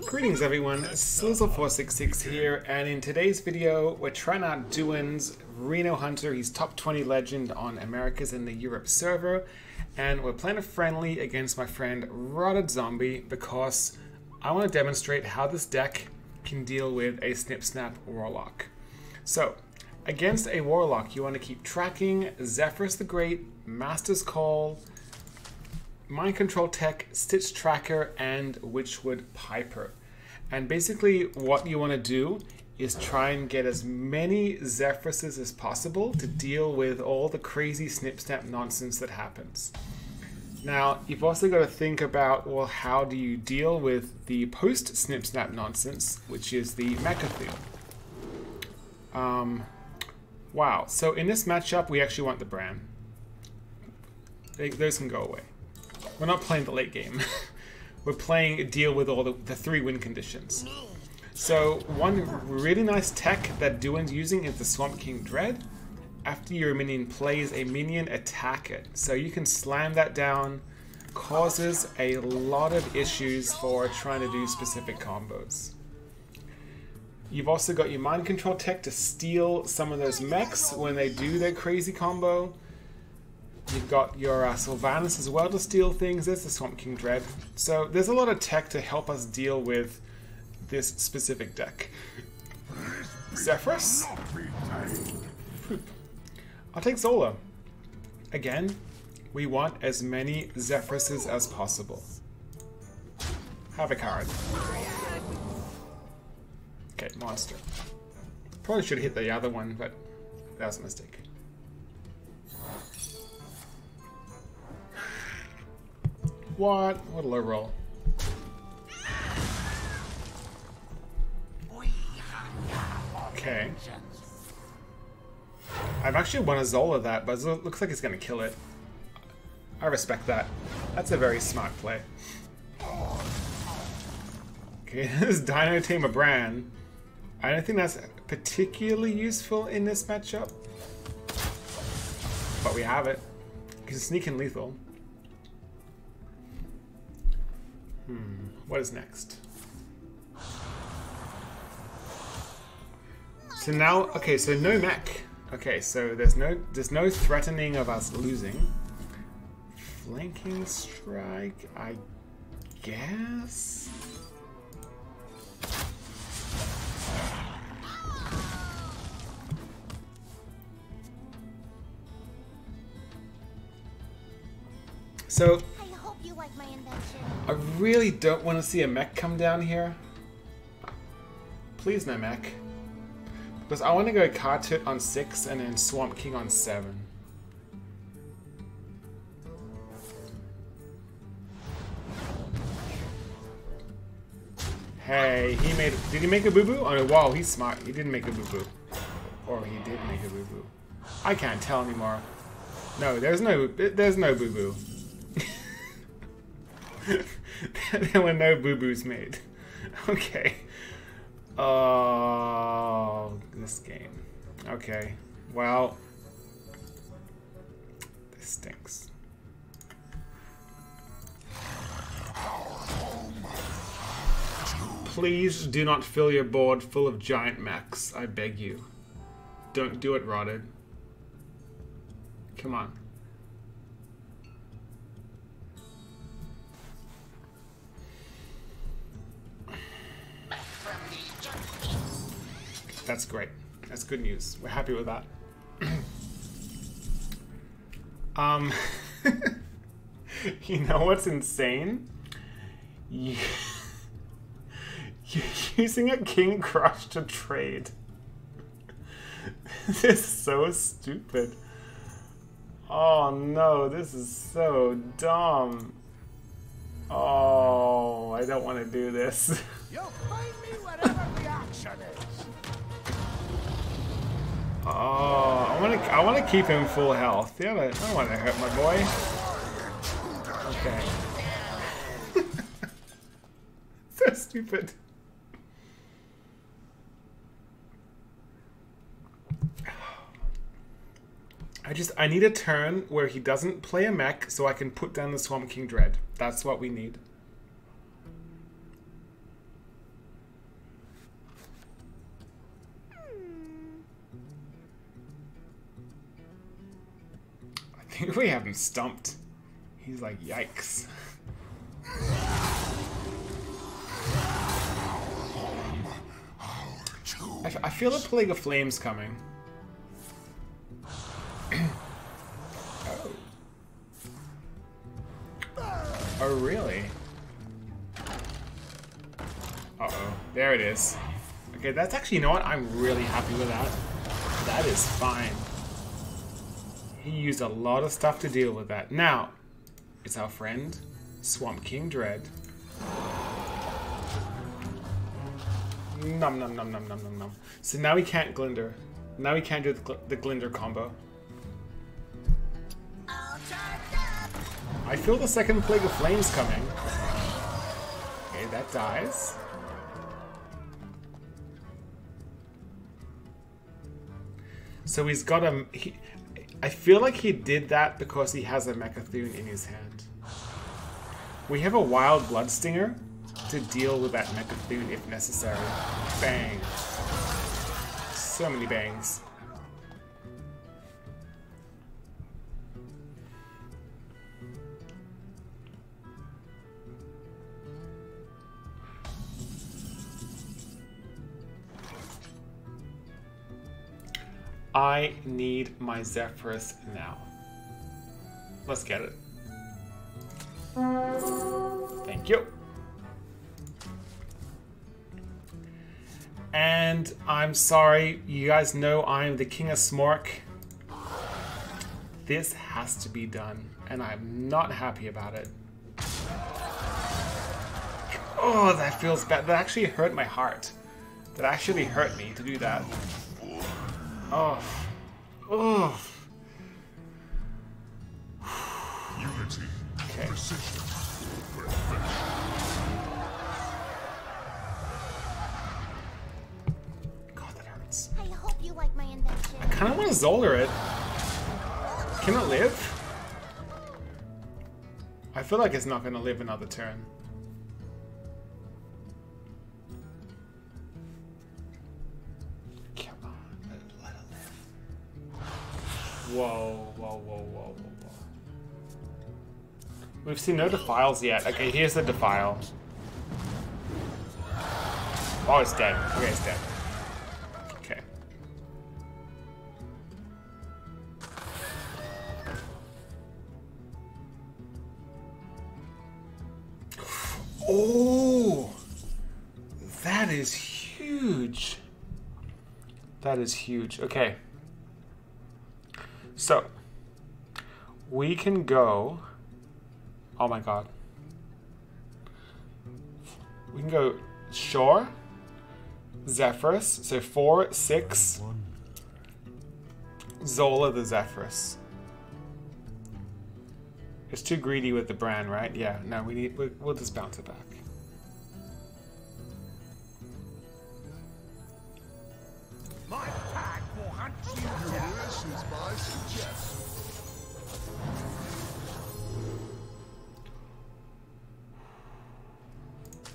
Greetings everyone, Sizzle466 here, and in today's video we're trying out Duin's Reno Hunter. He's top 20 legend on Americas and the Europe server, and we're playing a friendly against my friend Rotted Zombie because I want to demonstrate how this deck can deal with a Snip Snap Warlock. So, against a Warlock, you want to keep tracking Zephyrus the Great, Master's Call, Mind Control Tech, Stitched Tracker, and Witchwood Piper. And basically what you want to do is try and get as many Zephyruses as possible to deal with all the crazy snip snap nonsense that happens. Now, you've also got to think about, well, how do you deal with the post snip snap nonsense, which is the Mecha-Theme. Wow, so in this matchup we actually want the Bran. Those can go away. We're not playing the late game. We're playing deal with all the three win conditions. So one really nice tech that Duin's using is the Swamp King Dread. After your minion plays a minion, attack it. So you can slam that down. Causes a lot of issues for trying to do specific combos. You've also got your Mind Control Tech to steal some of those mechs when they do their crazy combo. You've got your Sylvanas as well to steal things. There's the Swamp King Dread. So there's a lot of tech to help us deal with this specific deck. Zephyrus. I'll take Zola. Again, we want as many Zephyruses as possible. Have a card. Okay, monster. Probably should have hit the other one, but that was a mistake. What? What a low roll. Okay. I've actually won a Zola that, but it looks like it's going to kill it. I respect that. That's a very smart play. Okay, this Dino Tame a Bran. I don't think that's particularly useful in this matchup. But we have it. You can sneak in lethal. What is next? So now, okay, so no mech. Okay, so there's no threatening of us losing. Flanking strike, I guess. So I really don't want to see a mech come down here. Please no mech. Because I want to go Kartut on 6 and then Swamp King on 7. Hey, he made... Did he make a boo-boo? Oh no, wow, he's smart. He didn't make a boo-boo. Or he did make a boo-boo. I can't tell anymore. No, there's no boo-boo. There were no boo-boos made. Okay. Oh, this game. Okay. Well, this stinks. Please do not fill your board full of giant mechs. I beg you. Don't do it, Rotted. Come on. That's great. That's good news. We're happy with that. You know what's insane? You're using a King Crush to trade. This is so stupid. Oh no, this is so dumb. Oh, I don't want to do this. You'll find me wherever the action is. Oh, I want to keep him full health. Yeah, I don't want to hurt my boy. Okay. So stupid. I need a turn where he doesn't play a mech so I can put down the Swamp King Dread. That's what we need. think we have him stumped. He's like, yikes. I feel a Plague of Flames coming. Oh. Oh, really? Uh-oh. There it is. Okay, that's actually, you know what? I'm really happy with that. That is fine. He used a lot of stuff to deal with that. Now, it's our friend, Swamp King Dread. Nom nom nom nom nom nom nom. So now we can't Glinder. Now we can't do the Glinder combo. I feel the second Plague of Flames coming. Okay, that dies. So he's got a... I feel like he did that because he has a Mecha'thun in his hand. We have a Wild Bloodstinger to deal with that Mecha'thun if necessary. Bang. So many bangs. I need my Zephyrus now. Let's get it. Thank you. And I'm sorry, you guys know I'm the king of Smork. This has to be done, and I'm not happy about it. Oh, that feels bad. That actually hurt my heart. That actually hurt me to do that. Oh. Oh. Unity. Okay. Precision. I kind of want to Zola it. Can it live? I feel like it's not going to live another turn. Come on, let it live. Whoa, whoa, whoa, whoa, whoa, whoa. We've seen no Defiles yet. Okay, here's the Defile. Oh, it's dead. Okay, it's dead. Oh, that is huge. That is huge. Okay. So, we can go... Oh my god. We can go Shore, Zephyrus, so 4, 6, Zola the Zephyrus. It's too greedy with the brand, right? Yeah, no, we'll just bounce it back. My pack will hunt you down. Your wishes by suggestion.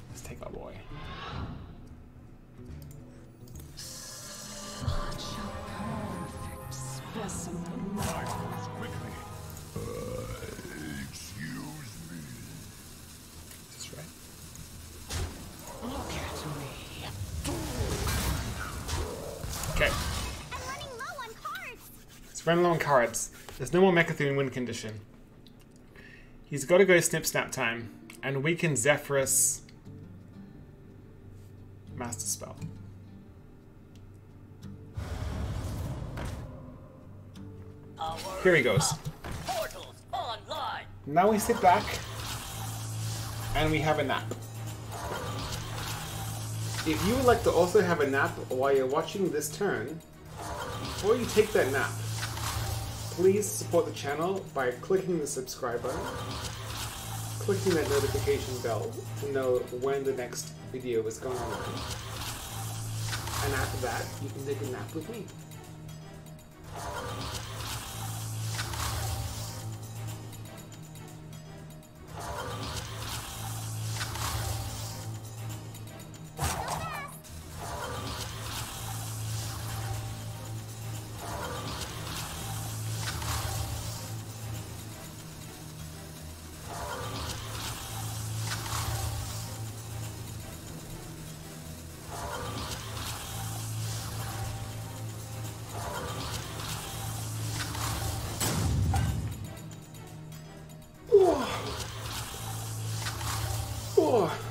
Let's take our boy. Such a perfect specimen. Run low on cards. There's no more Mecha'thun in win condition. He's got to go Snip Snap time, and we can Zephyrus Master Spell. Here he goes. Now we sit back, and we have a nap. If you would like to also have a nap while you're watching this turn, before you take that nap, please support the channel by clicking the subscribe button, clicking that notification bell to know when the next video is going on, and after that, you can take a nap with me.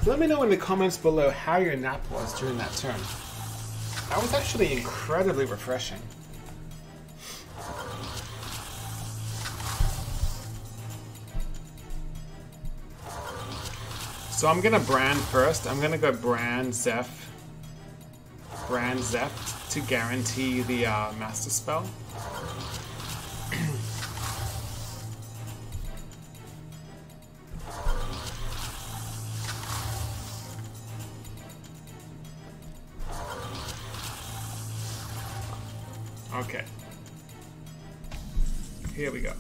Let me know in the comments below how your nap was during that turn. That was actually incredibly refreshing. So I'm gonna brand first. I'm gonna go brand Zeph. Brand Zeph to guarantee the Master Spell. Okay. Here we go.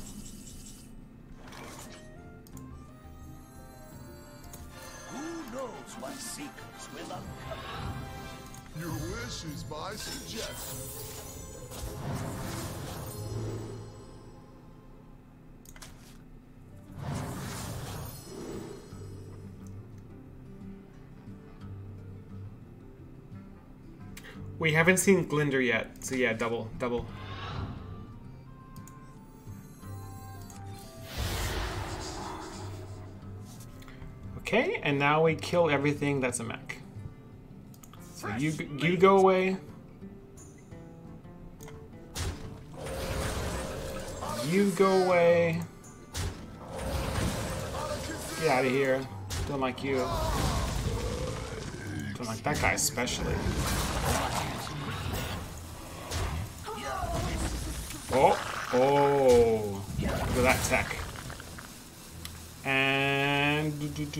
My secrets will uncover. Your wish is my suggestion. We haven't seen Glinder yet, so yeah, double. Okay, and now we kill everything that's a mech. So you go away. You go away. Get out of here. Don't like you. Don't like that guy especially. Oh, look at that tech. And bonk.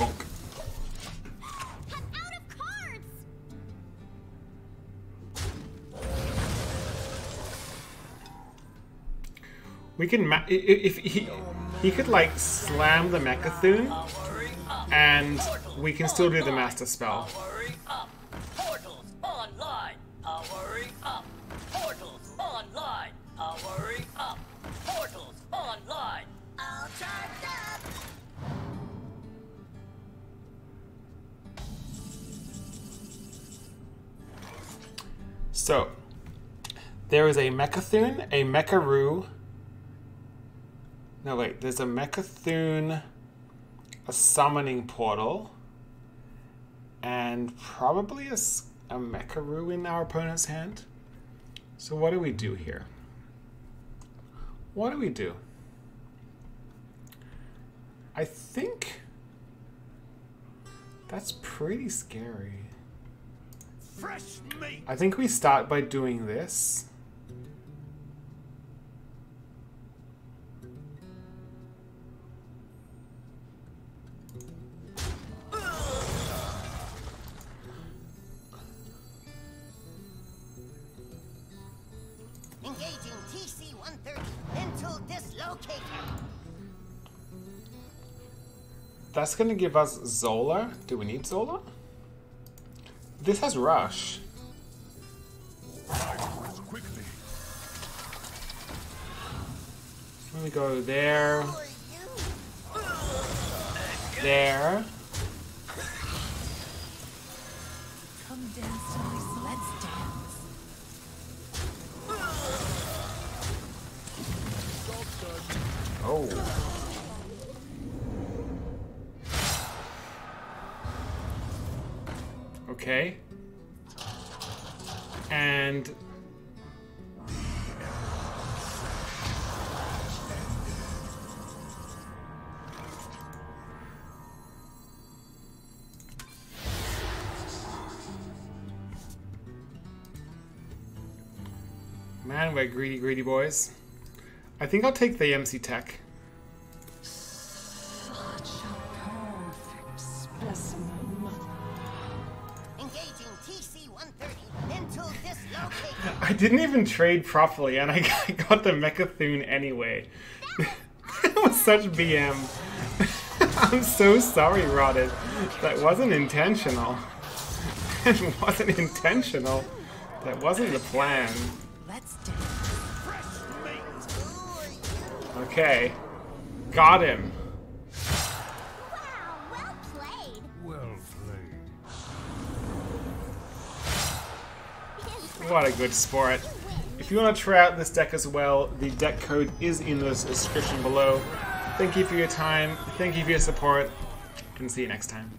I'm out of cards. We can if he could like slam the Mecha'thun, and we can still do the Master Spell. So, there is a Mecha'thun, a Mecharoo. No, wait, there's a Mecha'thun, a Summoning Portal, and probably a Mecharoo in our opponent's hand. So, what do we do here? What do we do? I think that's pretty scary. I think we start by doing this. Engaging TC-130 mental dislocator. That's gonna give us Zola. Do we need Zola? This has Rush. Let me go there. There. Come dance, boys. Let's dance. Oh. Okay, and man, we're greedy boys. I think I'll take the MC Tech. I didn't even trade properly, and I got the Mecha'thun anyway. That was such BM. I'm so sorry, Rotted. That wasn't intentional. It wasn't intentional. That wasn't the plan. Okay. Got him. What a good sport. If you want to try out this deck as well, the deck code is in the description below. Thank you for your time. Thank you for your support. And see you next time.